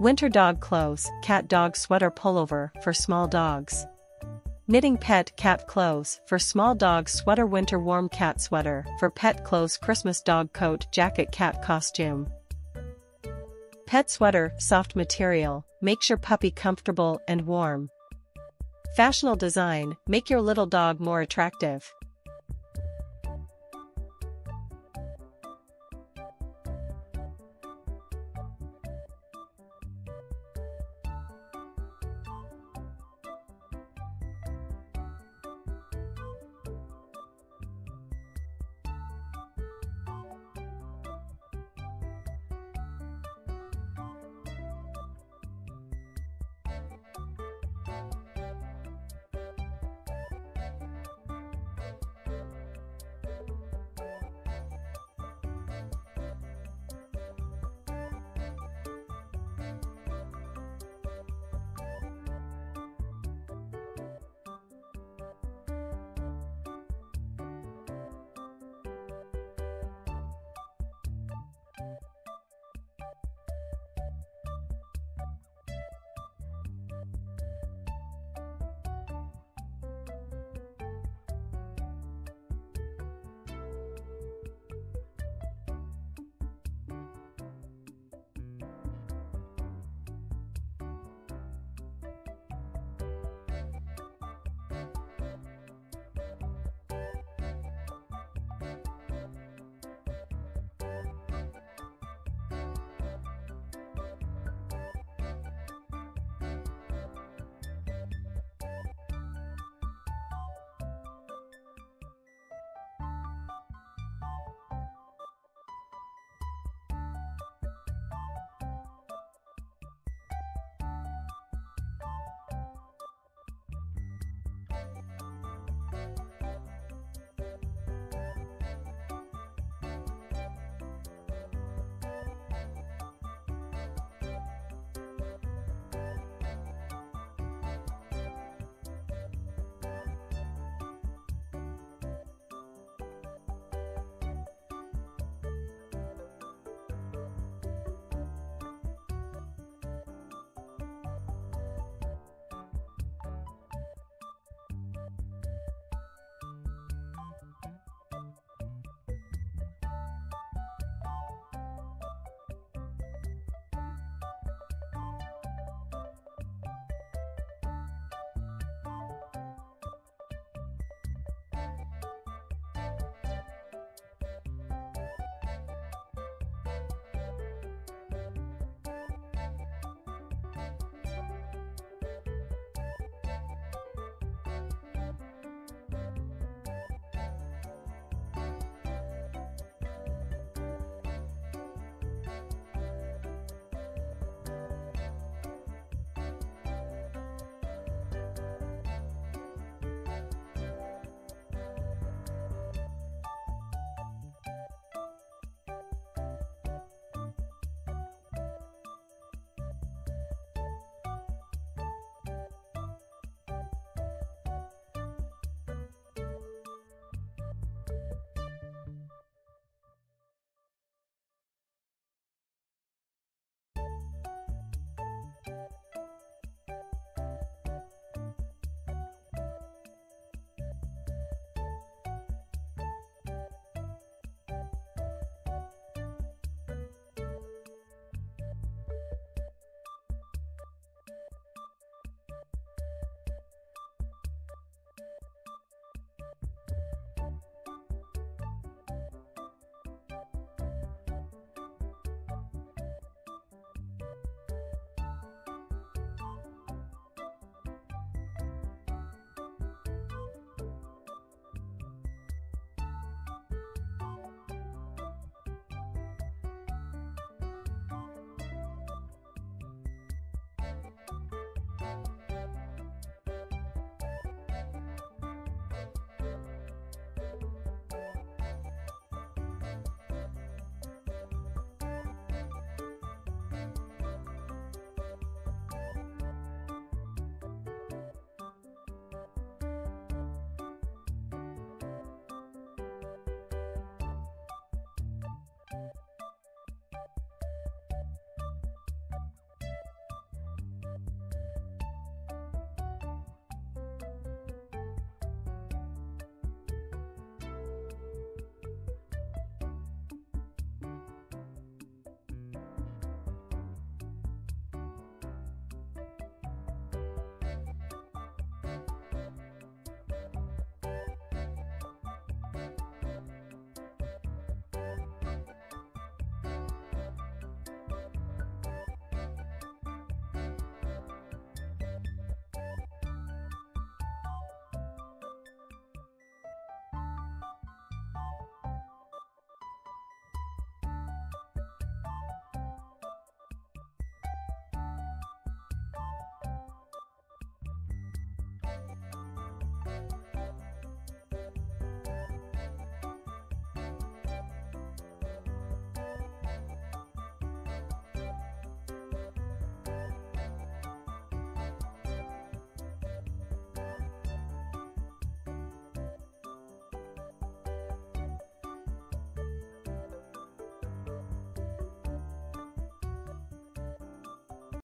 Winter dog clothes, cat dog sweater pullover for small dogs. Knitting pet cat clothes for small dog sweater. Winter warm cat sweater for pet clothes. Christmas dog coat jacket cat costume. Pet sweater, soft material, makes your puppy comfortable and warm. Fashionable design, make your little dog more attractive.